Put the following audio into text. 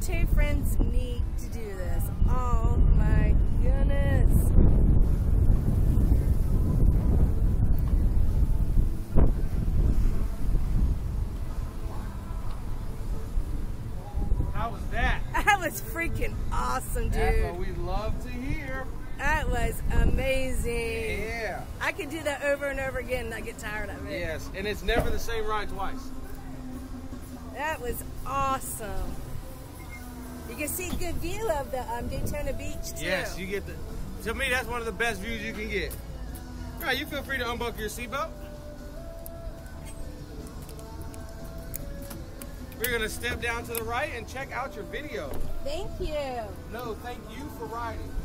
Two friends need to do this. Oh my goodness. How was that? That was freaking awesome, dude. That's what we love to hear. That was amazing. Yeah. I could do that over and over again and I get tired of it. Yes, and it's never the same ride twice. That was awesome. You can see a good view of the Daytona Beach, too. Yes, you get the... To me, that's one of the best views you can get. All right, you feel free to unbuckle your seatbelt. We're going to step down to the right and check out your video. Thank you. No, thank you for riding.